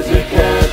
as you can.